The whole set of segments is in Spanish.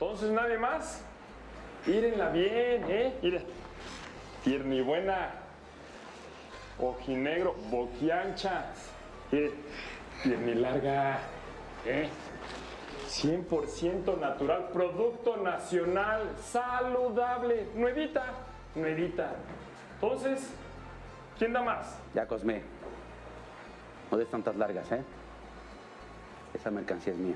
Entonces, nadie más. Mírenla bien, ¿eh? Miren. Tiernibuena. Ojinegro. Boquiancha. Miren. Tiernilarga. ¿Eh? 100% natural. Producto nacional. Saludable. Nuevita. Nuevita. Entonces, ¿quién da más? Ya, Cosme. No des tantas largas, ¿eh? Esa mercancía es mía.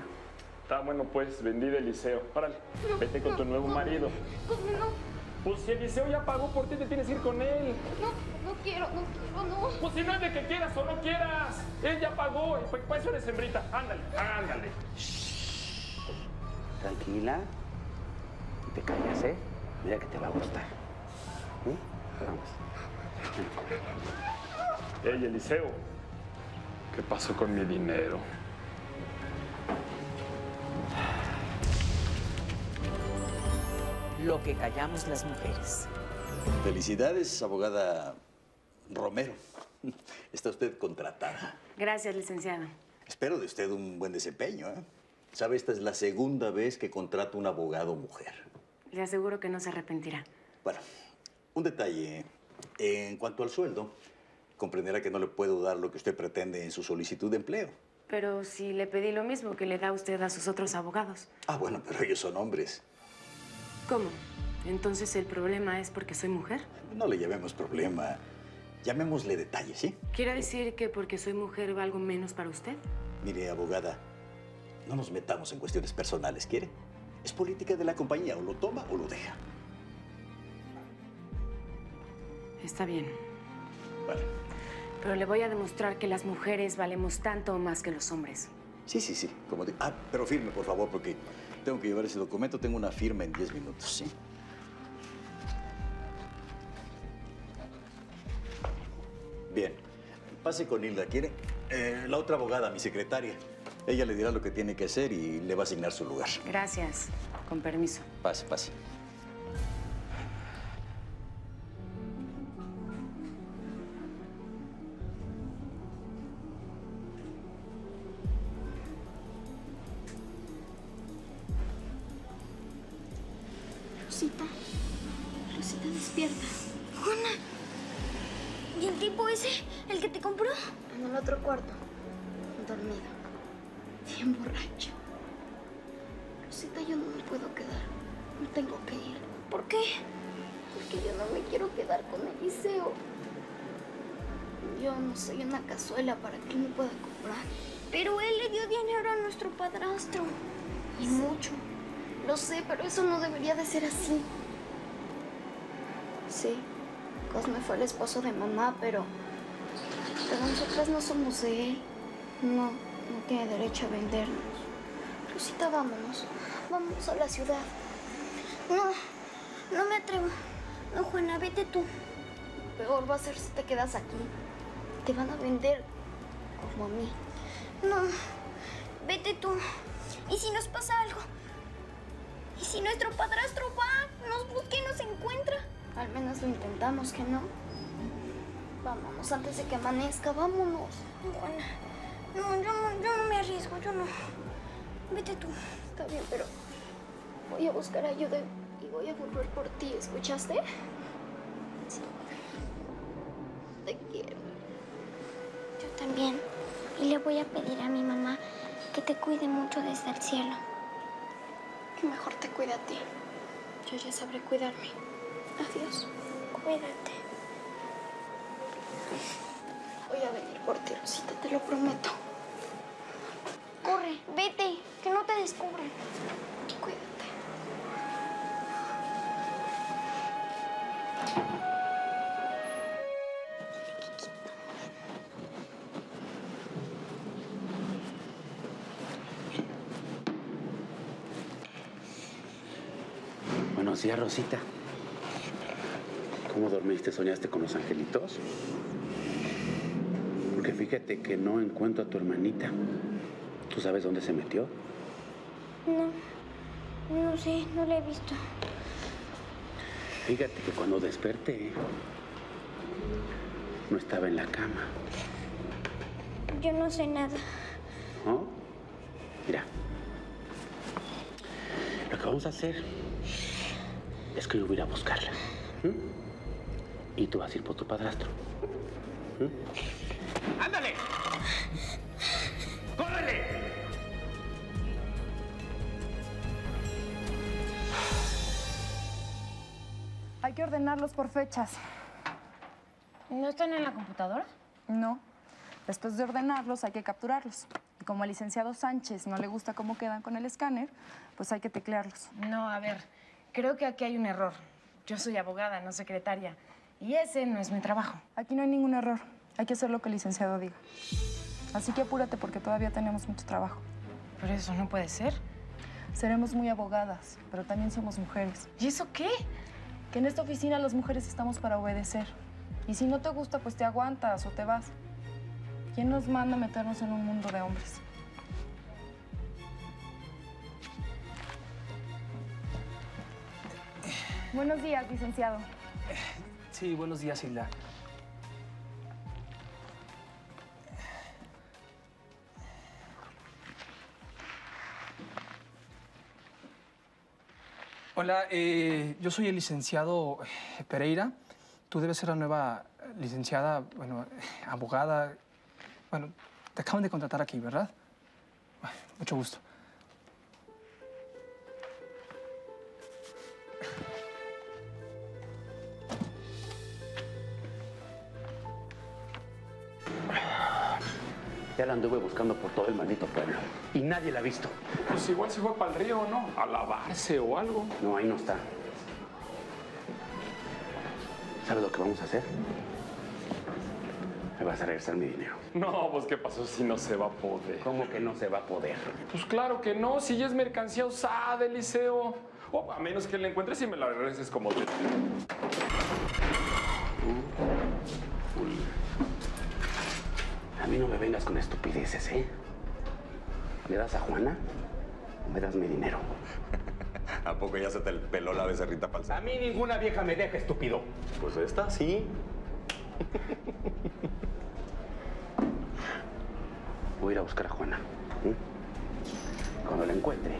Está bueno, pues, vendida Eliseo. Párale, no, vete con tu nuevo marido. Cosme, no. Pues si Eliseo ya pagó por ti, te tienes que ir con él. No, no quiero, no quiero, no. Pues si no es de que quieras o no quieras. Él ya pagó, pues eso eres hembrita. Ándale, ándale. Shh. Tranquila. Y te callas, ¿eh? Mira que te va a gustar. ¿Eh? Vamos. Ey, Eliseo. ¿Qué pasó con mi dinero? Lo que callamos las mujeres. Felicidades, abogada Romero. Está usted contratada. Gracias, licenciado. Espero de usted un buen desempeño, ¿eh? Sabe, esta es la segunda vez que contrato un abogado mujer. Le aseguro que no se arrepentirá. Bueno, un detalle. En cuanto al sueldo, comprenderá que no le puedo dar lo que usted pretende en su solicitud de empleo. Pero si le pedí lo mismo que le da usted a sus otros abogados. Ah, bueno, pero ellos son hombres. ¿Cómo? Entonces el problema es porque soy mujer. No le llamemos problema. Llamémosle detalle, ¿sí? ¿Quiere decir que porque soy mujer valgo menos para usted? Mire, abogada, no nos metamos en cuestiones personales, ¿quiere? Es política de la compañía, o lo toma o lo deja. Está bien. Vale. Pero le voy a demostrar que las mujeres valemos tanto o más que los hombres. Sí, sí, sí. Como digo. Ah, pero firme, por favor, porque tengo que llevar ese documento. Tengo una firma en 10 minutos, ¿sí? Bien. Pase con Hilda, ¿quiere? La otra abogada, mi secretaria. Ella le dirá lo que tiene que hacer y le va a asignar su lugar. Gracias. Con permiso. Pase, pase. Rosita, Rosita, despierta. Juana, ¿y el tipo ese, el que te compró? En el otro cuarto, dormido, bien borracho. Rosita, yo no me puedo quedar, me tengo que ir. ¿Por qué? Porque yo no me quiero quedar con Eliseo. Yo no soy una cazuela para que él me pueda comprar. Pero él le dio dinero a nuestro padrastro, y mucho. Lo sé, pero eso no debería de ser así. Sí, Cosme fue el esposo de mamá, pero nosotras no somos de él. No, no tiene derecho a vendernos. Rosita, vámonos. Vámonos a la ciudad. No, no me atrevo. No, Juana, vete tú. Peor va a ser si te quedas aquí. Te van a vender como a mí. No, vete tú. ¿Y si nos pasa algo? ¿Y si nuestro padrastro va, nos busca y nos encuentra? Al menos lo intentamos, ¿que no? Vámonos antes de que amanezca, vámonos. No, Juana. No, yo no me arriesgo, yo no. Vete tú. Está bien, pero voy a buscar ayuda y voy a volver por ti, ¿escuchaste? Sí. Te quiero. Yo también. Y le voy a pedir a mi mamá que te cuide mucho desde el cielo. Mejor te cuida a ti. Yo ya sabré cuidarme. Adiós. Cuídate. Voy a venir por ti, Rosita, te lo prometo. Corre, vete, que no te descubran. Cuídate. Sí, Rosita. ¿Cómo dormiste? ¿Soñaste con los angelitos? Porque fíjate que no encuentro a tu hermanita. ¿Tú sabes dónde se metió? No. No sé, no la he visto. Fíjate que cuando desperté, no estaba en la cama. Yo no sé nada. ¿No? Mira. Lo que vamos a hacer es que yo voy a ir a buscarla. ¿Mm? Y tú vas a ir por tu padrastro. ¿Mm? ¡Ándale! ¡Córrele! Hay que ordenarlos por fechas. ¿No están en la computadora? No. Después de ordenarlos, hay que capturarlos. Y como al licenciado Sánchez no le gusta cómo quedan con el escáner, pues hay que teclearlos. No, a ver, creo que aquí hay un error. Yo soy abogada, no secretaria. Y ese no es mi trabajo. Aquí no hay ningún error. Hay que hacer lo que el licenciado diga. Así que apúrate porque todavía tenemos mucho trabajo. Pero eso no puede ser. Seremos muy abogadas, pero también somos mujeres. ¿Y eso qué? Que en esta oficina las mujeres estamos para obedecer. Y si no te gusta, pues te aguantas o te vas. ¿Quién nos manda a meternos en un mundo de hombres? Buenos días, licenciado. Sí, buenos días, Hilda. Hola, yo soy el licenciado Pereira. Tú debes ser la nueva licenciada, bueno, abogada. Bueno, te acaban de contratar aquí, ¿verdad? Bueno, mucho gusto. Ya la anduve buscando por todo el maldito pueblo y nadie la ha visto. Pues igual se fue para el río, ¿no? A lavarse o algo. No, ahí no está. ¿Sabes lo que vamos a hacer? Me vas a regresar mi dinero. No, pues ¿qué pasó si no se va a poder? ¿Cómo que no se va a poder? Pues claro que no, si ya es mercancía usada, Eliseo. O a menos que la encuentres y me la regreses como te... A mí no me vengas con estupideces, ¿eh? ¿Me das a Juana o me das mi dinero? ¿A poco ya se te peló la becerrita falsa? A mí ninguna vieja me deja, estúpido. Pues esta sí. Voy a ir a buscar a Juana. ¿Mm? Cuando la encuentre,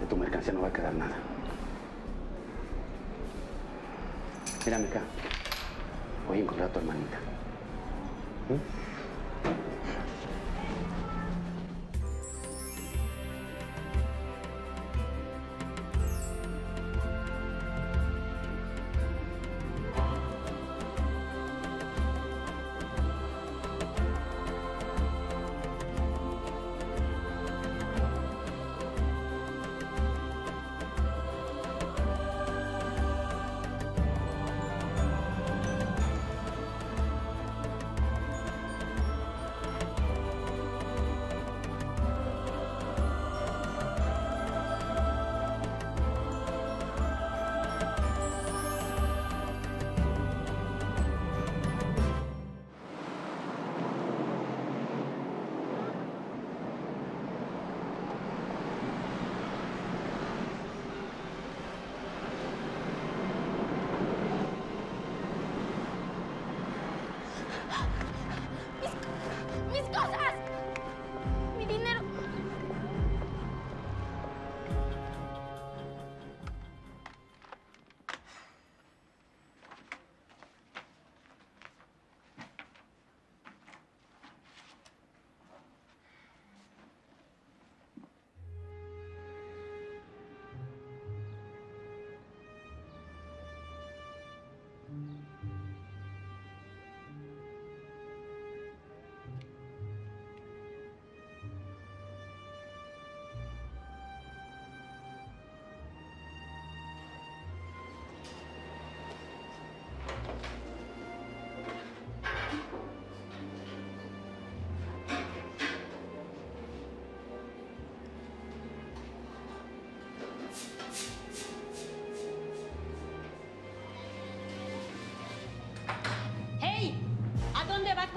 de tu mercancía no va a quedar nada. Mírame acá. Voy a encontrar a tu hermanita.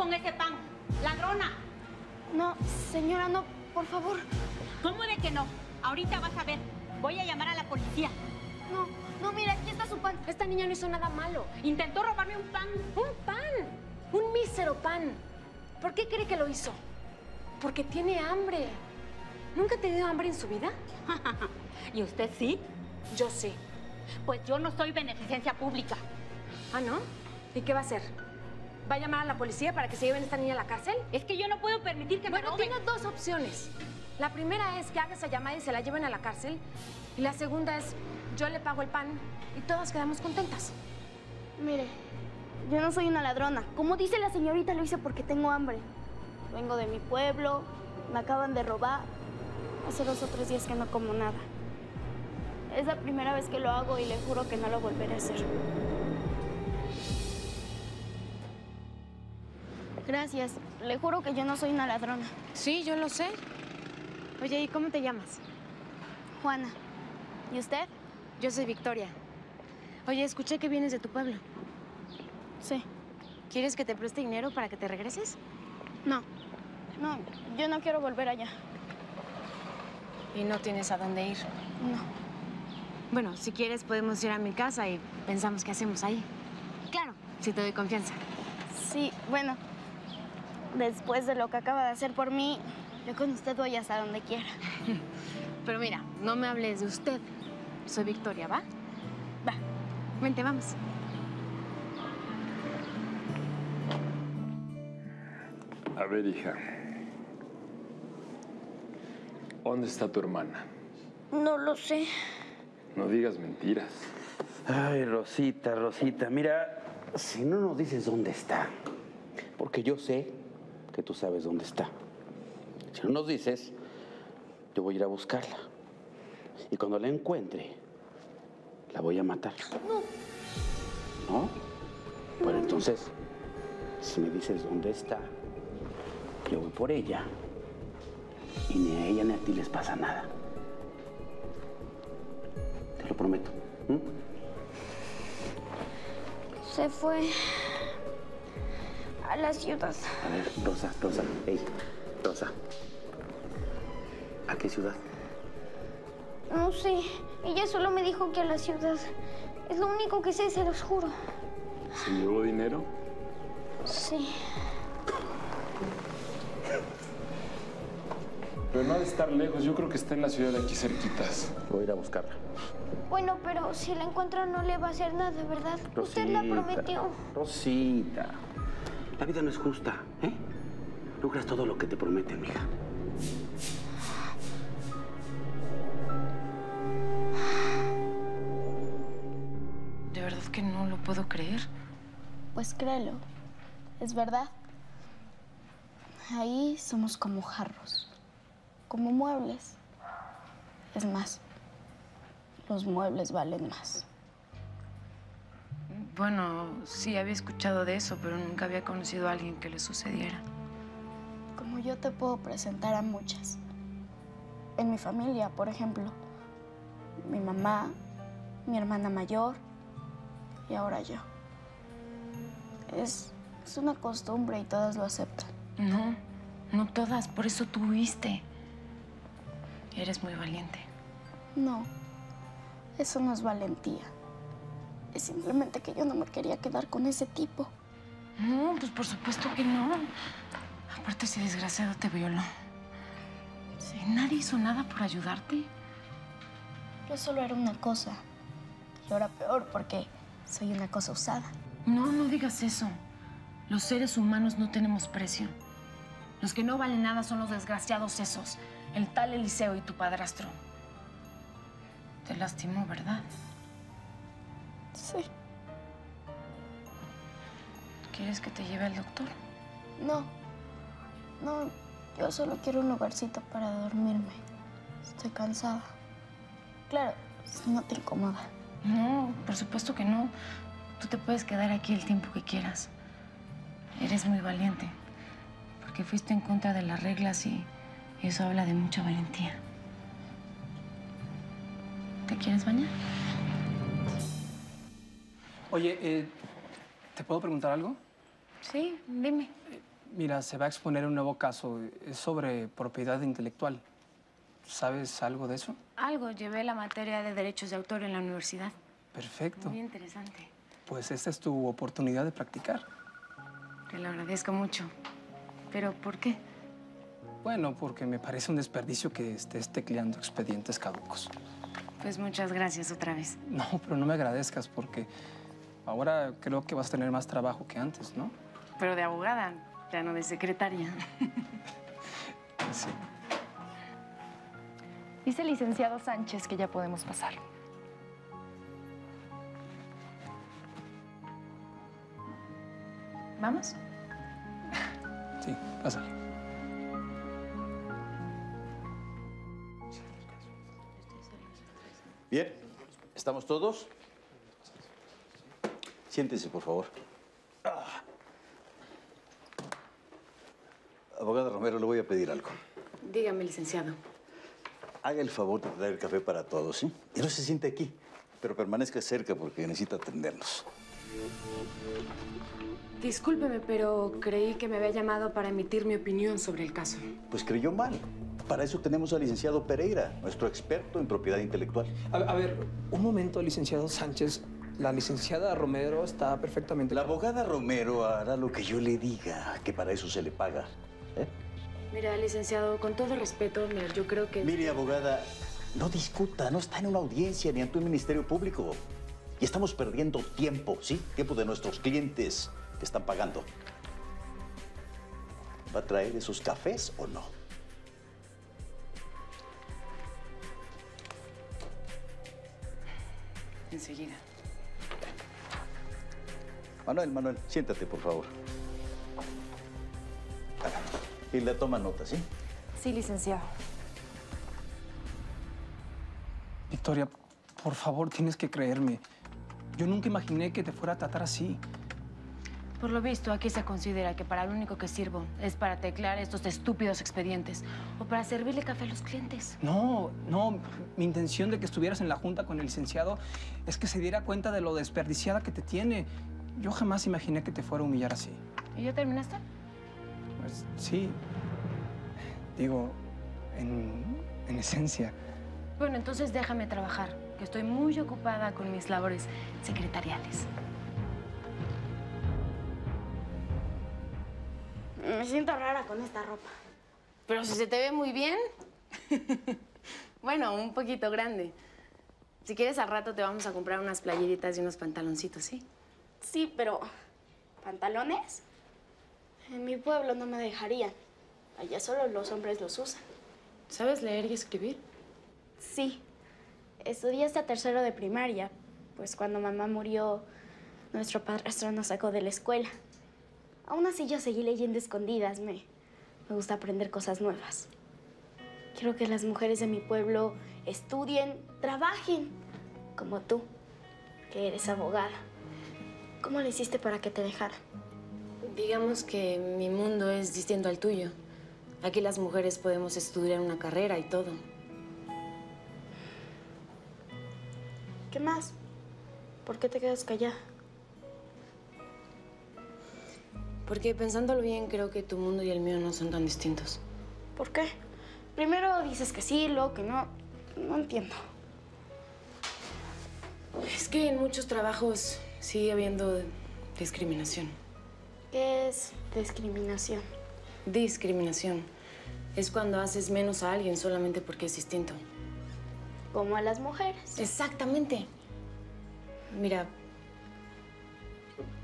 Con ese pan, ladrona. No, señora, no, por favor. ¿Cómo de que no? Ahorita vas a ver. Voy a llamar a la policía. No, no, mira, aquí está su pan. Esta niña no hizo nada malo. Intentó robarme un pan. ¿Un pan? Un mísero pan. ¿Por qué cree que lo hizo? Porque tiene hambre. ¿Nunca ha tenido hambre en su vida? ¿Y usted sí? Yo sí. Pues yo no soy beneficencia pública. ¿Ah, no? ¿Y qué va a hacer? ¿Va a llamar a la policía para que se lleven a esta niña a la cárcel? Es que yo no puedo permitir que me roben. Bueno, tienes dos opciones. La primera es que haga esa llamada y se la lleven a la cárcel. Y la segunda es, yo le pago el pan y todas quedamos contentas. Mire, yo no soy una ladrona. Como dice la señorita, lo hice porque tengo hambre. Vengo de mi pueblo, me acaban de robar. Hace 2 o 3 días que no como nada. Es la primera vez que lo hago y le juro que no lo volveré a hacer. Gracias. Le juro que yo no soy una ladrona. Sí, yo lo sé. Oye, ¿y cómo te llamas? Juana. ¿Y usted? Yo soy Victoria. Oye, escuché que vienes de tu pueblo. Sí. ¿Quieres que te preste dinero para que te regreses? No. No, yo no quiero volver allá. ¿Y no tienes a dónde ir? No. Bueno, si quieres podemos ir a mi casa y pensamos qué hacemos ahí. Claro, si te doy confianza. Sí, bueno, después de lo que acaba de hacer por mí, yo con usted voy hasta donde quiera. Pero mira, no me hables de usted. Soy Victoria, ¿va? Va. Vente, vamos. A ver, hija. ¿Dónde está tu hermana? No lo sé. No digas mentiras. Ay, Rosita, Rosita, mira, si no nos dices dónde está, porque yo sé que tú sabes dónde está. Si no nos dices, yo voy a ir a buscarla. Y cuando la encuentre, la voy a matar. No. ¿No? Bueno, entonces, si me dices dónde está, yo voy por ella. Y ni a ella ni a ti les pasa nada. Lo prometo. Se fue a la ciudad. A ver, Rosa. Ey, Rosa. ¿A qué ciudad? No sé. Ella solo me dijo que a la ciudad. Es lo único que sé, se los juro. ¿Se llevó dinero? Sí. Pero no ha de estar lejos. Yo creo que está en la ciudad de aquí cerquitas. Voy a ir a buscarla. Bueno, pero si la encuentro no le va a hacer nada, ¿verdad? Rosita, usted la prometió. Rosita, la vida no es justa, ¿eh? Logras todo lo que te prometen, mija. De verdad que no lo puedo creer. Pues créelo. Es verdad. Ahí somos como jarros. Como muebles. Es más, los muebles valen más. Bueno, sí, había escuchado de eso, pero nunca había conocido a alguien que le sucediera. Como yo te puedo presentar a muchas. En mi familia, por ejemplo. Mi mamá, mi hermana mayor y ahora yo. Es una costumbre y todas lo aceptan. No, no todas, por eso tú huiste. Eres muy valiente. No, eso no es valentía. Es simplemente que yo no me quería quedar con ese tipo. No, pues por supuesto que no. Aparte, ese desgraciado te violó. Sí, nadie hizo nada por ayudarte. Yo solo era una cosa. Y ahora peor, porque soy una cosa usada. No, no digas eso. Los seres humanos no tenemos precio. Los que no valen nada son los desgraciados esos. El tal Eliseo y tu padrastro. Te lastimó, ¿verdad? Sí. ¿Quieres que te lleve al doctor? No. No, yo solo quiero un lugarcito para dormirme. Estoy cansada. Claro, si no te incomoda. No, por supuesto que no. Tú te puedes quedar aquí el tiempo que quieras. Eres muy valiente. Porque fuiste en contra de las reglas y... eso habla de mucha valentía. ¿Te quieres bañar? Oye, ¿te puedo preguntar algo? Sí, dime. Mira, se va a exponer un nuevo caso. Es sobre propiedad intelectual. ¿Sabes algo de eso? Algo. Llevé la materia de derechos de autor en la universidad. Perfecto. Muy interesante. Pues esta es tu oportunidad de practicar. Te lo agradezco mucho. ¿Pero por qué? Bueno, porque me parece un desperdicio que estés tecleando expedientes caducos. Pues muchas gracias otra vez. No, pero no me agradezcas porque ahora creo que vas a tener más trabajo que antes, ¿no? Pero de abogada, ya no de secretaria. Sí. Dice el licenciado Sánchez que ya podemos pasar. ¿Vamos? Sí, pásale. Bien, ¿estamos todos? Siéntense, por favor. Abogada Romero, le voy a pedir algo. Dígame, licenciado. Haga el favor de traer el café para todos, ¿sí? Y no se siente aquí, pero permanezca cerca porque necesita atendernos. Discúlpeme, pero creí que me había llamado para emitir mi opinión sobre el caso. Pues creyó mal. Para eso tenemos al licenciado Pereira, nuestro experto en propiedad intelectual. A ver, un momento, licenciado Sánchez. La licenciada Romero está perfectamente... La abogada Romero hará lo que yo le diga, que para eso se le paga. ¿Eh? Mira, licenciado, con todo respeto, yo creo que... Mire, abogada, no discuta, no está en una audiencia ni ante un ministerio público. Y estamos perdiendo tiempo, ¿sí? Tiempo de nuestros clientes... que están pagando. ¿Va a traer esos cafés o no? Enseguida. Manuel, siéntate, por favor. Hilda, toma nota, ¿sí? Sí, licenciado. Victoria, por favor, tienes que creerme. Yo nunca imaginé que te fuera a tratar así. Por lo visto, aquí se considera que para lo único que sirvo es para teclear estos estúpidos expedientes o para servirle café a los clientes. No. Mi intención de que estuvieras en la junta con el licenciado es que se diera cuenta de lo desperdiciada que te tiene. Yo jamás imaginé que te fuera a humillar así. ¿Y ya terminaste? Pues sí. Digo, en esencia. Bueno, entonces déjame trabajar, que estoy muy ocupada con mis labores secretariales. Me siento rara con esta ropa. Pero si se te ve muy bien. Bueno, un poquito grande. Si quieres, al rato te vamos a comprar unas playeritas y unos pantaloncitos, ¿sí? Sí, pero... ¿pantalones? En mi pueblo no me dejarían. Allá solo los hombres los usan. ¿Sabes leer y escribir? Sí. Estudié hasta tercero de primaria. Pues cuando mamá murió, nuestro padrastro nos sacó de la escuela. Aún así, yo seguí leyendo escondidas. Me gusta aprender cosas nuevas. Quiero que las mujeres de mi pueblo estudien, trabajen, como tú, que eres abogada. ¿Cómo le hiciste para que te dejara? Digamos que mi mundo es distinto al tuyo. Aquí las mujeres podemos estudiar una carrera y todo. ¿Qué más? ¿Por qué te quedas callada? Porque pensándolo bien, creo que tu mundo y el mío no son tan distintos. ¿Por qué? Primero dices que sí, luego que no. No entiendo. Es que en muchos trabajos sigue habiendo discriminación. ¿Qué es discriminación? Discriminación es cuando haces menos a alguien solamente porque es distinto. Como a las mujeres. Exactamente. Mira...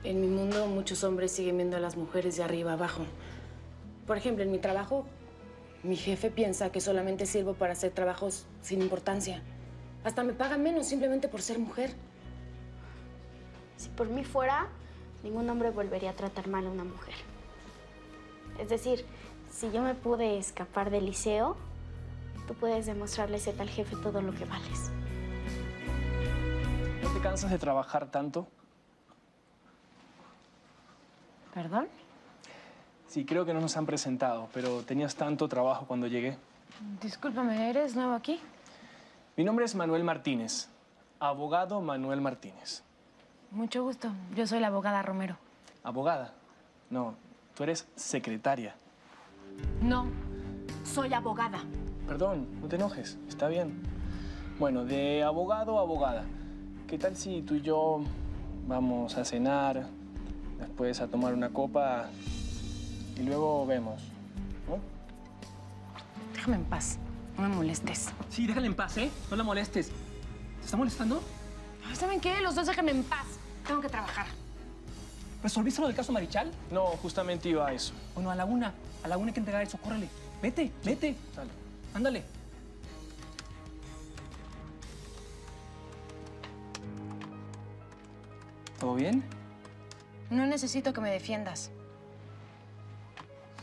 en mi mundo, muchos hombres siguen viendo a las mujeres de arriba abajo. Por ejemplo, en mi trabajo, mi jefe piensa que solamente sirvo para hacer trabajos sin importancia. Hasta me pagan menos simplemente por ser mujer. Si por mí fuera, ningún hombre volvería a tratar mal a una mujer. Es decir, si yo me pude escapar del liceo, tú puedes demostrarle a ese tal jefe todo lo que vales. ¿No te cansas de trabajar tanto? ¿Perdón? Sí, creo que no nos han presentado, pero tenías tanto trabajo cuando llegué. Discúlpame, ¿eres nuevo aquí? Mi nombre es Manuel Martínez, abogado Manuel Martínez. Mucho gusto, yo soy la abogada Romero. ¿Abogada? No, tú eres secretaria. No, soy abogada. Perdón, no te enojes, está bien. Bueno, de abogado a abogada, ¿qué tal si tú y yo vamos a cenar... después a tomar una copa y luego vemos, ¿no? Déjame en paz, no me molestes. Sí, déjala en paz, ¿eh? No la molestes. está molestando? ¿Saben qué? Los dos déjenme en paz. Tengo que trabajar. ¿Resolviste lo del caso Marichal? No, justamente iba a eso. Bueno, a la una hay que entregar eso. Córrele. Vete, vete. Dale. Ándale. ¿Todo bien? No necesito que me defiendas.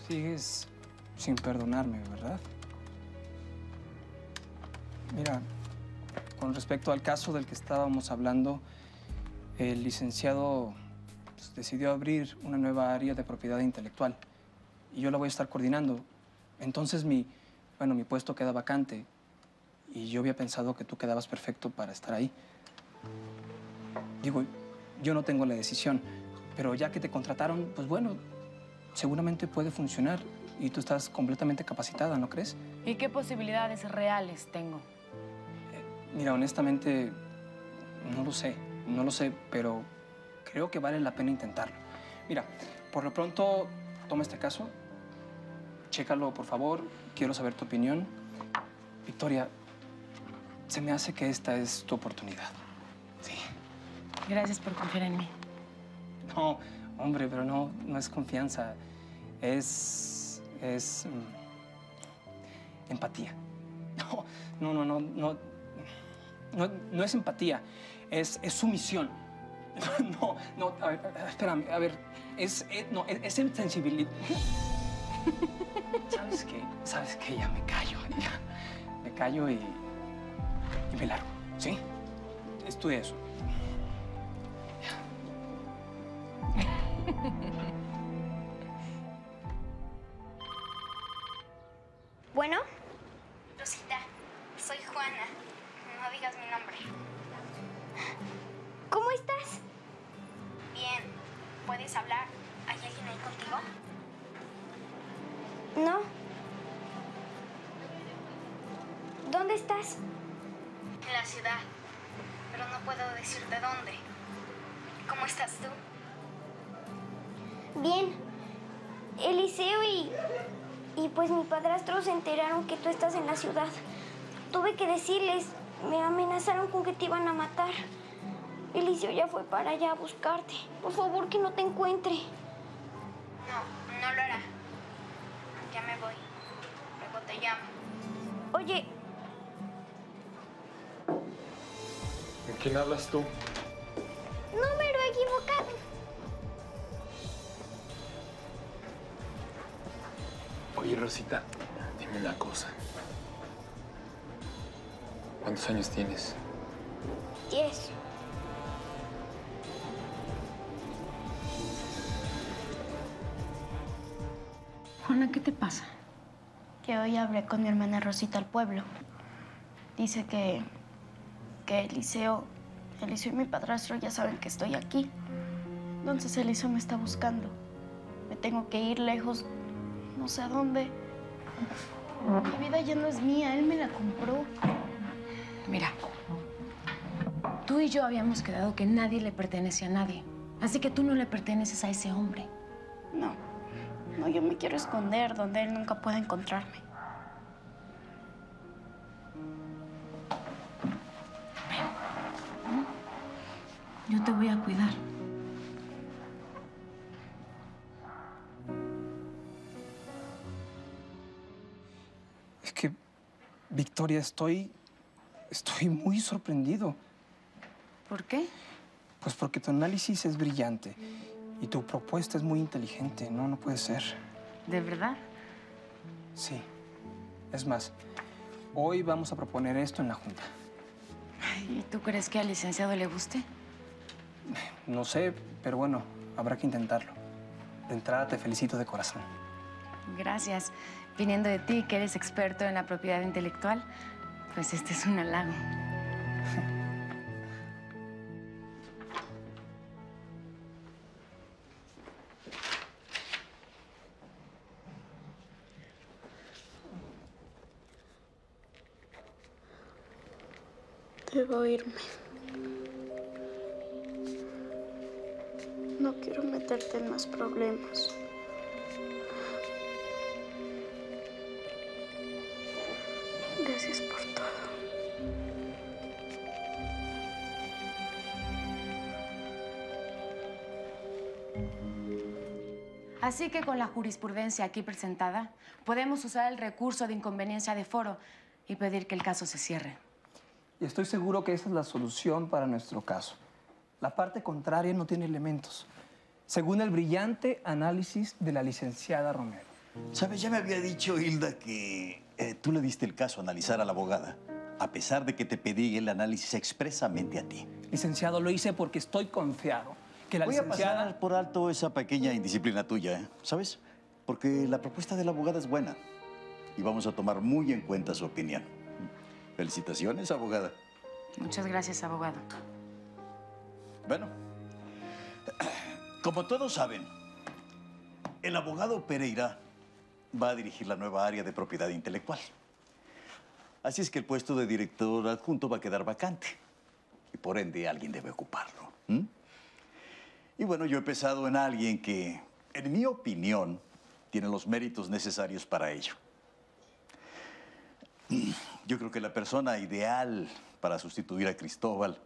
Sigues sin perdonarme, ¿verdad? Mira, con respecto al caso del que estábamos hablando, el licenciado pues, decidió abrir una nueva área de propiedad intelectual y yo la voy a estar coordinando. Entonces mi puesto queda vacante y yo había pensado que tú quedabas perfecto para estar ahí. Digo, yo no tengo la decisión, pero ya que te contrataron, pues bueno, seguramente puede funcionar y tú estás completamente capacitada, ¿no crees? ¿Y qué posibilidades reales tengo? Mira, honestamente, no lo sé, pero creo que vale la pena intentarlo. Mira, por lo pronto, toma este caso, chécalo, por favor, quiero saber tu opinión. Victoria, se me hace que esta es tu oportunidad. Sí. Gracias por confiar en mí. No, hombre, pero no es confianza, es empatía. No es empatía, es sumisión. Es sensibilidad. ¿Sabes qué? Ya me callo. Y me largo, ¿sí? Estudia eso. Bueno. Rosita, soy Juana. No digas mi nombre. ¿Cómo estás? Bien. ¿Puedes hablar? ¿Hay alguien ahí contigo? No. ¿Dónde estás? En la ciudad, pero no puedo decirte dónde. ¿Cómo estás tú? Bien. Eliseo y pues mi padrastro se enteraron que tú estás en la ciudad. Tuve que decirles. Me amenazaron con que te iban a matar. Eliseo ya fue para allá a buscarte. Por favor, que no te encuentre. No lo hará. Ya me voy. Luego te llamo. Oye. ¿Con quién hablas tú? Número equivocado. Oye, Rosita, dime una cosa. ¿Cuántos años tienes? 10. Juana, ¿qué te pasa? Que hoy hablé con mi hermana Rosita al pueblo. Dice que Eliseo y mi padrastro ya saben que estoy aquí. Entonces Eliseo me está buscando. Me tengo que ir lejos, no sé a dónde. Mi vida ya no es mía, él me la compró. Mira, tú y yo habíamos quedado que nadie le pertenece a nadie. Así que tú no le perteneces a ese hombre. No, yo me quiero esconder donde él nunca pueda encontrarme. Ven. Yo te voy a cuidar. Es que, Victoria, Estoy muy sorprendido. ¿Por qué? Pues porque tu análisis es brillante y tu propuesta es muy inteligente. No puede ser. ¿De verdad? Sí. Es más, hoy vamos a proponer esto en la junta. ¿Y tú crees que al licenciado le guste? No sé, pero bueno, habrá que intentarlo. De entrada te felicito de corazón. Gracias. Viniendo de ti, que eres experto en la propiedad intelectual, pues este es un halago. Debo irme. No quiero meterte en más problemas. Gracias por todo. Así que con la jurisprudencia aquí presentada, podemos usar el recurso de inconveniencia de foro y pedir que el caso se cierre. Y estoy seguro que esa es la solución para nuestro caso. La parte contraria no tiene elementos, según el brillante análisis de la licenciada Romero. ¿Sabes? Ya me había dicho, Hilda, que tú le diste el caso a analizar a la abogada, a pesar de que te pedí el análisis expresamente a ti. Licenciado, lo hice porque estoy confiado que la licenciada... Voy a pasar por alto esa pequeña indisciplina tuya, ¿sabes? Porque la propuesta de la abogada es buena y vamos a tomar muy en cuenta su opinión. Felicitaciones, abogada. Muchas gracias, abogado. Bueno, como todos saben, el abogado Pereira va a dirigir la nueva área de propiedad intelectual. Así es que el puesto de director adjunto va a quedar vacante. Y por ende, alguien debe ocuparlo. Y bueno, yo he pensado en alguien que, en mi opinión, tiene los méritos necesarios para ello. Yo creo que la persona ideal para sustituir a Cristóbal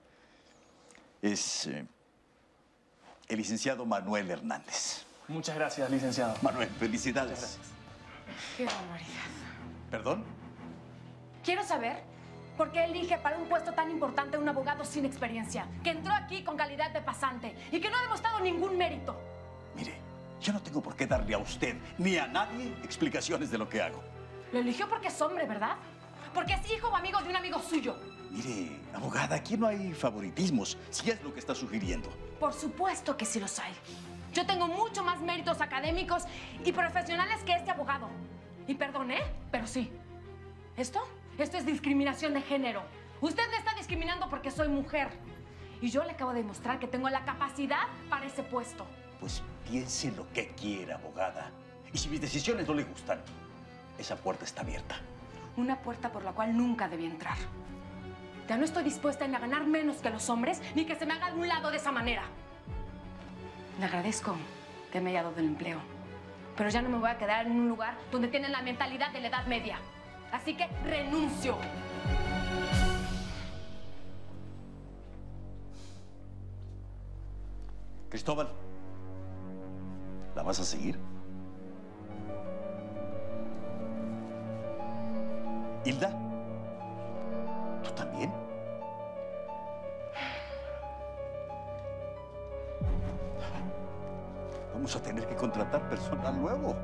es el licenciado Manuel Hernández. Muchas gracias, licenciado. Manuel, felicidades. Qué barbaridad. ¿Perdón? Quiero saber por qué elige para un puesto tan importante a un abogado sin experiencia, que entró aquí con calidad de pasante y que no ha demostrado ningún mérito. Mire, yo no tengo por qué darle a usted ni a nadie explicaciones de lo que hago. Lo eligió porque es hombre, ¿verdad? Porque es hijo o amigo de un amigo suyo. Mire, abogada, aquí no hay favoritismos, si es lo que está sugiriendo. Por supuesto que sí los hay. Yo tengo mucho más méritos académicos y profesionales que este abogado. Y perdón, pero sí. Esto es discriminación de género. Usted me está discriminando porque soy mujer. Y yo le acabo de demostrar que tengo la capacidad para ese puesto. Pues piense lo que quiera, abogada. Y si mis decisiones no le gustan, esa puerta está abierta. Una puerta por la cual nunca debí entrar. Ya no estoy dispuesta a ganar menos que los hombres ni que se me haga de un lado de esa manera. Le agradezco que me haya dado el empleo, pero ya no me voy a quedar en un lugar donde tienen la mentalidad de la Edad Media. Así que renuncio. Cristóbal, ¿la vas a seguir? Hilda, ¿tú también? Vamos a tener que contratar personal nuevo.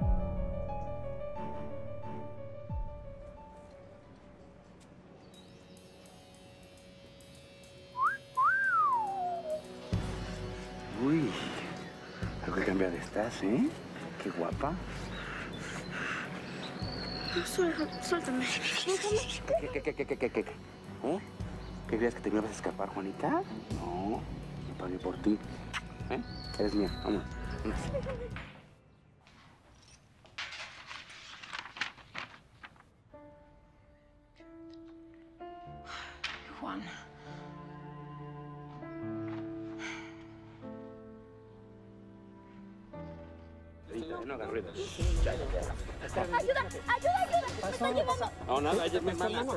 Uy, creo que cambiada estás, ¿eh? Qué guapa. No, suéltame. ¿Qué? ¿Eh? ¿Qué creías que te me ibas a escapar, Juanita? No, me pagué por ti. ¿Eh? Eres mía, vamos. Juana. No hagas ruido. ¡Ayuda! ¡Ayuda! ¡Me están llevando! No, nada, ella me manda. ¡No!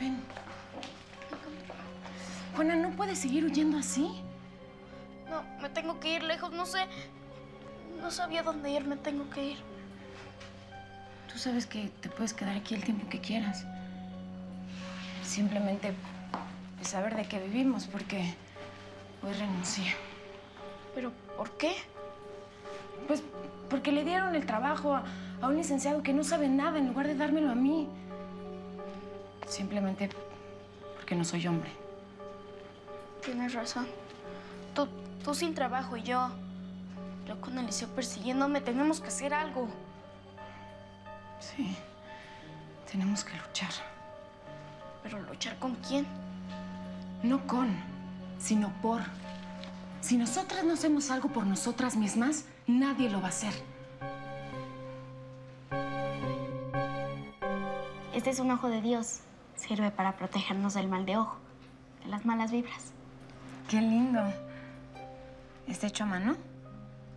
Ven. Juana, ¿no puedes seguir huyendo así? No, me tengo que ir lejos, no sé. No sabía dónde ir, me tengo que ir. Tú sabes que te puedes quedar aquí el tiempo que quieras. Simplemente saber de qué vivimos, porque... pues renuncié. ¿Pero por qué? Pues porque le dieron el trabajo a un licenciado que no sabe nada en lugar de dármelo a mí. Simplemente porque no soy hombre. Tienes razón. Tú sin trabajo y yo con Eliseo persiguiéndome, tenemos que hacer algo. Sí, tenemos que luchar. ¿Pero luchar con quién? No con... sino por. Si nosotras no hacemos algo por nosotras mismas, nadie lo va a hacer. Este es un ojo de Dios. Sirve para protegernos del mal de ojo, de las malas vibras. ¡Qué lindo! ¿Está hecho a mano?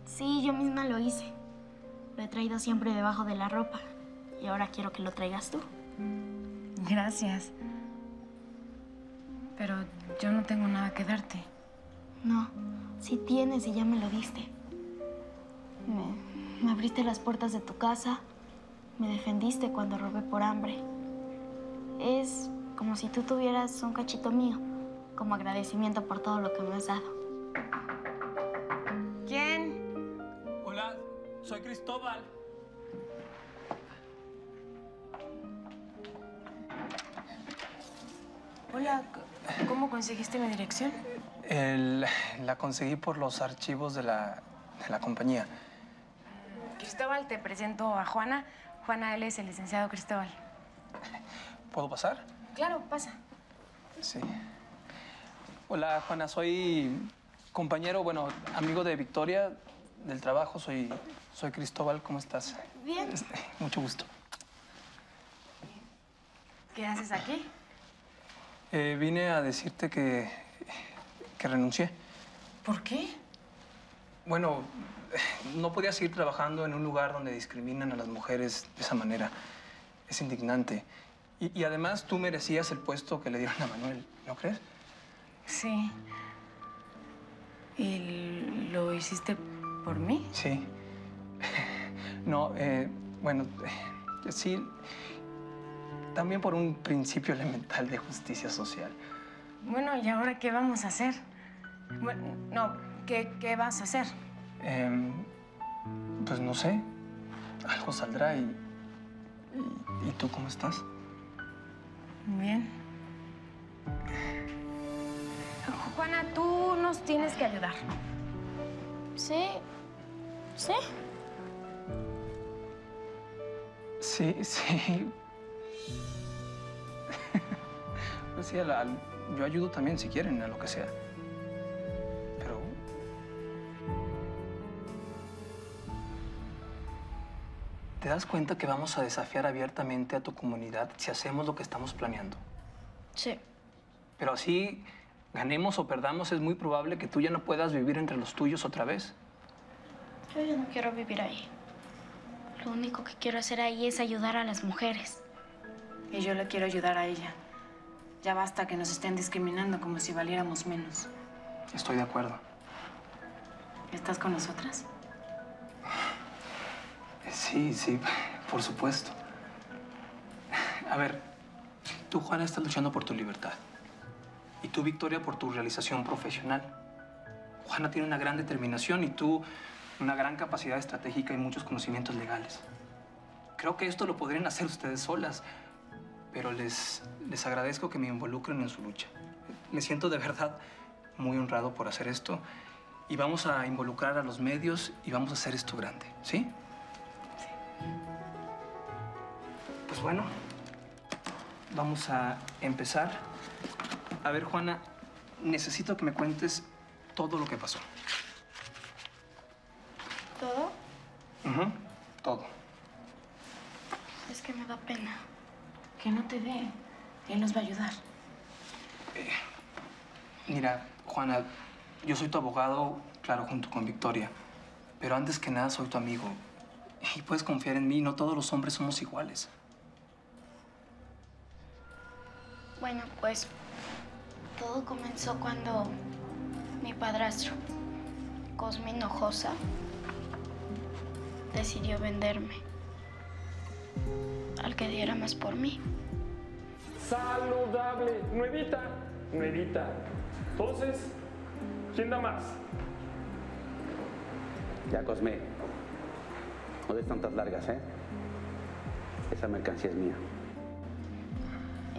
Sí, yo misma lo hice. Lo he traído siempre debajo de la ropa. Y ahora quiero que lo traigas tú. Gracias. Pero yo no tengo nada que darte. No, sí tienes y ya me lo diste. Me abriste las puertas de tu casa. Me defendiste cuando robé por hambre. Es como si tú tuvieras un cachito mío, como agradecimiento por todo lo que me has dado. ¿Quién? Hola, soy Cristóbal. Hola, ¿cómo conseguiste mi dirección? La conseguí por los archivos de la compañía. Cristóbal, te presento a Juana. Juana, él es el licenciado Cristóbal. ¿Puedo pasar? Claro, pasa. Sí. Hola, Juana. Soy compañero, bueno, amigo de Victoria, del trabajo. Soy Cristóbal. ¿Cómo estás? Bien. Mucho gusto. ¿Qué haces aquí? Vine a decirte que renuncié. ¿Por qué? Bueno, no podía seguir trabajando en un lugar donde discriminan a las mujeres de esa manera. Es indignante. Y además tú merecías el puesto que le dieron a Manuel, ¿no crees? Sí. ¿Y lo hiciste por mí? Sí. No, bueno, sí. También por un principio elemental de justicia social. Bueno, ¿y ahora qué vamos a hacer? Bueno, no, ¿qué vas a hacer? Pues no sé. Algo saldrá ¿Y tú cómo estás? Bien. Juana, tú nos tienes que ayudar. ¿Sí? ¿Sí? Sí. Pues sí, yo ayudo también si quieren, a lo que sea. Pero... ¿Te das cuenta que vamos a desafiar abiertamente a tu comunidad si hacemos lo que estamos planeando? Sí. Pero así... ganemos o perdamos, es muy probable que tú ya no puedas vivir entre los tuyos otra vez. Yo ya no quiero vivir ahí. Lo único que quiero hacer ahí es ayudar a las mujeres. Y yo le quiero ayudar a ella. Ya basta que nos estén discriminando como si valiéramos menos. Estoy de acuerdo. ¿Estás con nosotras? Sí, por supuesto. A ver, tú, Juana, estás luchando por tu libertad. Y tú, Victoria, por tu realización profesional. Juana tiene una gran determinación y tú una gran capacidad estratégica y muchos conocimientos legales. Creo que esto lo podrían hacer ustedes solas, pero les agradezco que me involucren en su lucha. Me siento de verdad muy honrado por hacer esto y vamos a involucrar a los medios y vamos a hacer esto grande, ¿sí? Sí. Pues bueno, vamos a empezar. A ver, Juana, necesito que me cuentes todo lo que pasó. ¿Todo? Ajá, todo. Es que me da pena. Que no te dé. Él nos va a ayudar. Mira, Juana, yo soy tu abogado, claro, junto con Victoria. Pero antes que nada soy tu amigo. Y puedes confiar en mí, no todos los hombres somos iguales. Bueno, pues... todo comenzó cuando mi padrastro, Cosme Hinojosa, decidió venderme al que diera más por mí. Saludable, nuevita. Entonces, ¿quién da más? Ya, Cosme, no des tantas largas, ¿eh? Esa mercancía es mía.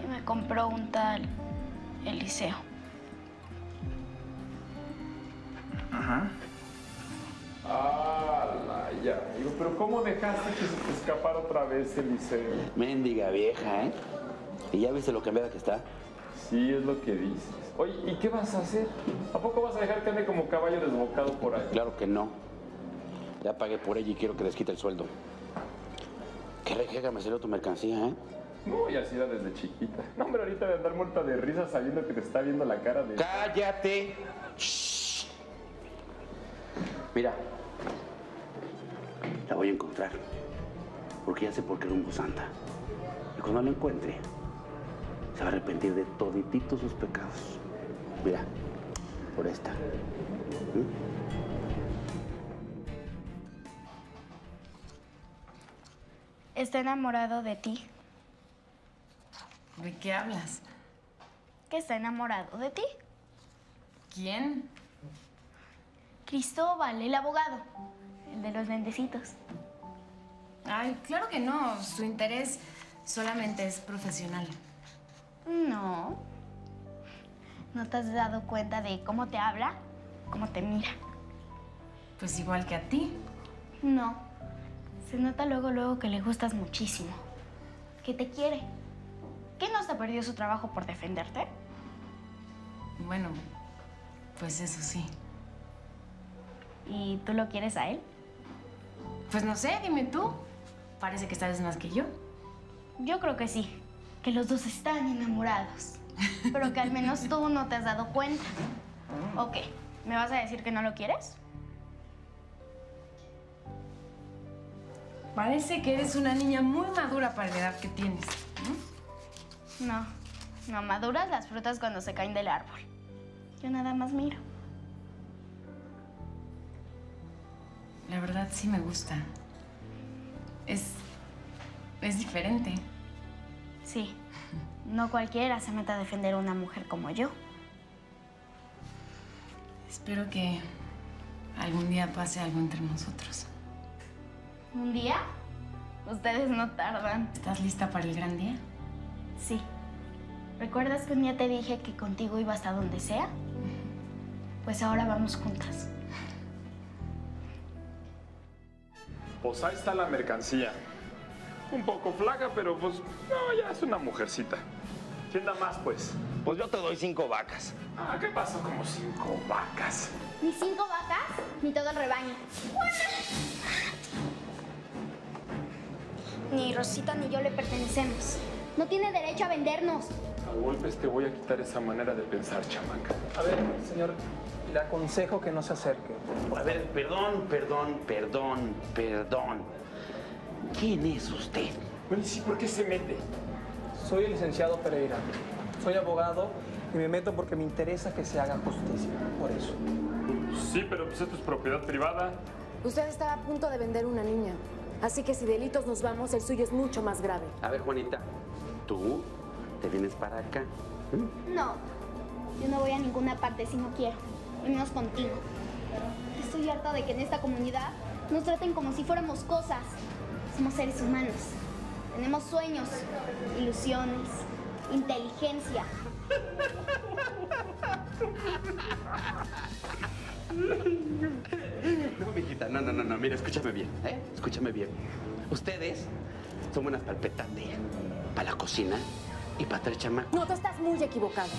Y me compró un tal... Eliseo. Ajá. ¡Hala, ya! Digo, pero ¿cómo dejaste que se te escapara otra vez Eliseo? Méndiga vieja, ¿eh? ¿Y ya viste lo cambiada que está? Sí, es lo que dices. Oye, ¿y qué vas a hacer? ¿A poco vas a dejar que ande como caballo desbocado por ahí? Claro que no. Ya pagué por ella y quiero que les quite el sueldo. Qué rejega me salió tu mercancía, ¿eh? No, y así era desde chiquita. No, hombre, ahorita de andar muerta de risa sabiendo que te está viendo la cara de... ¡Cállate! Shh. Mira, la voy a encontrar. Porque ya sé por qué rumbo santa. Y cuando la encuentre, se va a arrepentir de todititos sus pecados. Mira, por esta. Está enamorado de ti. ¿De qué hablas? Que está enamorado de ti. ¿Quién? Cristóbal, el abogado. El de los lentecitos. Ay, claro que no. Su interés solamente es profesional. No. ¿No te has dado cuenta de cómo te habla? ¿Cómo te mira? Pues igual que a ti. No. Se nota luego, luego que le gustas muchísimo. Que te quiere. ¿Qué no se perdió su trabajo por defenderte? Bueno, pues eso sí. ¿Y tú lo quieres a él? Pues no sé, dime tú. Parece que sabes más que yo. Yo creo que sí. Que los dos están enamorados. Pero que al menos tú no te has dado cuenta. Ok, ¿me vas a decir que no lo quieres? Parece que eres una niña muy madura para la edad que tienes. No, no maduras las frutas cuando se caen del árbol. Yo nada más miro. La verdad sí me gusta. Es diferente. Sí, no cualquiera se meta a defender a una mujer como yo. Espero que algún día pase algo entre nosotros. ¿Un día? Ustedes no tardan. ¿Estás lista para el gran día? Sí. ¿Recuerdas que un día te dije que contigo ibas a donde sea? Pues ahora vamos juntas. Pues ahí está la mercancía. Un poco flaca, pero pues no, ya es una mujercita. ¿Quién da más, pues? Pues yo te doy 5 vacas. Ah, ¿qué pasó? Como 5 vacas. Ni 5 vacas, ni todo el rebaño. Ni Rosita ni yo le pertenecemos. No tiene derecho a vendernos. A golpes te voy a quitar esa manera de pensar, chamaca. A ver, señor, le aconsejo que no se acerque. A ver, perdón. ¿Quién es usted? Bueno, sí, ¿por qué se mete? Soy el licenciado Pereira. Soy abogado y me meto porque me interesa que se haga justicia. Por eso. Sí, pero pues esto es propiedad privada. Usted estaba a punto de vender una niña. Así que si delitos nos vamos, el suyo es mucho más grave. A ver, Juanita, ¿tú te vienes para acá? No, yo no voy a ninguna parte si no quiero, y menos contigo. Estoy harta de que en esta comunidad nos traten como si fuéramos cosas. Somos seres humanos, tenemos sueños, ilusiones, inteligencia. No, mijita, no, mira, escúchame bien, ¿eh? Escúchame bien. Ustedes son buenas para el petate, para la cocina y para tres chamacos. No, tú estás muy equivocado.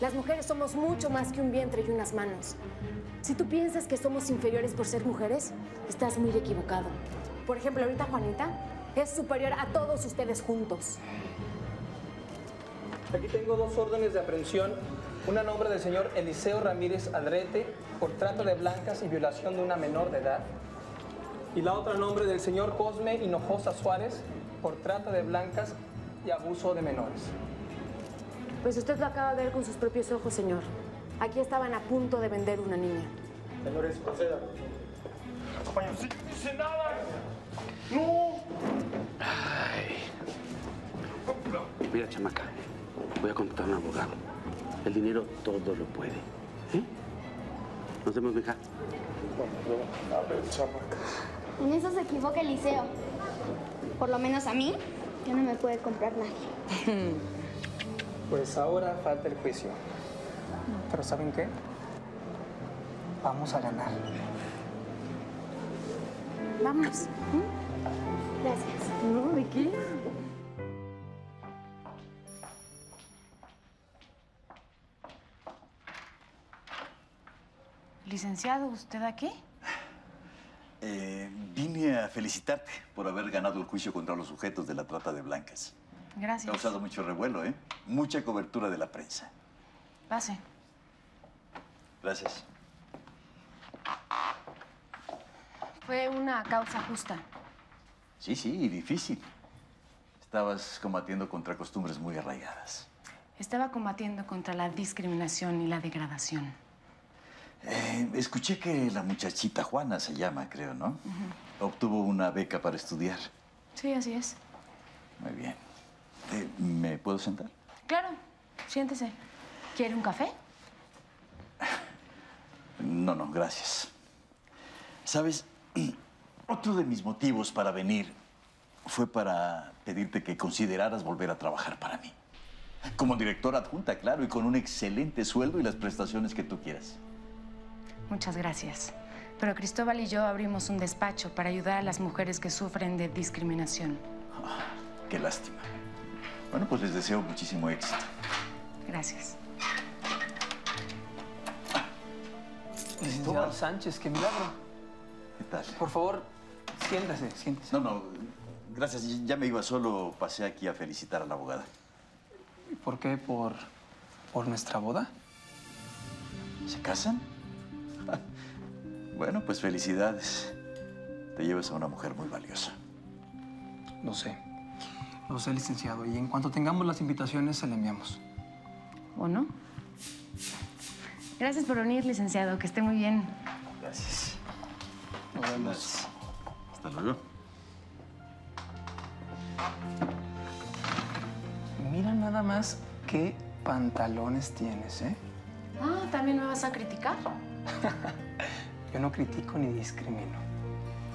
Las mujeres somos mucho más que un vientre y unas manos. Si tú piensas que somos inferiores por ser mujeres, estás muy equivocado. Por ejemplo, ahorita Juanita es superior a todos ustedes juntos. Aquí tengo 2 órdenes de aprehensión. Una a nombre del señor Eliseo Ramírez Adrete por trata de blancas y violación de una menor de edad. Y la otra a nombre del señor Cosme Hinojosa Suárez por trata de blancas y abuso de menores. Pues usted lo acaba de ver con sus propios ojos, señor. Aquí estaban a punto de vender una niña. Señores, proceda. Compañero, sí, no dice nada. ¡No! Ay. Mira, chamaca, voy a contratar a un abogado. El dinero todo lo puede. ¿Eh? Nos vemos, mija. A ver, chamaca. En eso se equivoca Eliseo. Por lo menos a mí, ya no me puede comprar nadie. Pues ahora falta el juicio. Pero ¿saben qué? Vamos a ganar. Vamos. Gracias. No, ¿de qué? Licenciado, ¿usted aquí? Vine a felicitarte por haber ganado el juicio contra los sujetos de la trata de blancas. Gracias. Ha causado mucho revuelo, ¿eh? Mucha cobertura de la prensa. Pase. Gracias. Fue una causa justa. Sí, sí, y difícil. Estabas combatiendo contra costumbres muy arraigadas. Estaba combatiendo contra la discriminación y la degradación. Escuché que la muchachita Juana se llama, creo, ¿no? Uh-huh. Obtuvo una beca para estudiar. Sí, así es. Muy bien. ¿Me puedo sentar? Claro, siéntese. ¿Quiere un café? No, no, gracias. ¿Sabes? Otro de mis motivos para venir fue para pedirte que consideraras volver a trabajar para mí. Como directora adjunta, claro, y con un excelente sueldo y las prestaciones que tú quieras. Muchas gracias. Pero Cristóbal y yo abrimos un despacho para ayudar a las mujeres que sufren de discriminación. Oh, qué lástima. Bueno, pues les deseo muchísimo éxito. Gracias. Licenciado Sánchez, qué milagro. ¿Qué tal? Por favor, siéntase, siéntese. No, no, gracias. Ya me iba solo, pasé aquí a felicitar a la abogada. ¿Y por qué? ¿Por nuestra boda? ¿Se casan? Bueno, pues felicidades. Te llevas a una mujer muy valiosa. Lo sé. Lo sé, licenciado. Y en cuanto tengamos las invitaciones, se le enviamos. ¿O no? Gracias por venir, licenciado. Que esté muy bien. Gracias. Nos vemos. Gracias. Hasta luego. Mira nada más qué pantalones tienes, ¿eh? Ah, ¿también me vas a criticar? Yo no critico ni discrimino.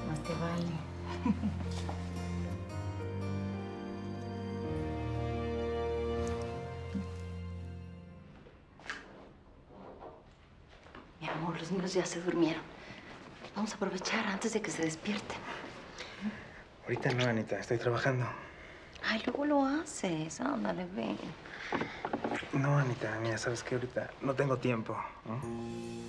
Más te vale. Mi amor, los niños ya se durmieron. Vamos a aprovechar antes de que se despierten. Ahorita no, Anita. Estoy trabajando. Ay, luego lo haces. Ándale, ven. No, Anita. Mira, ¿sabes qué? Ahorita no tengo tiempo, ¿no?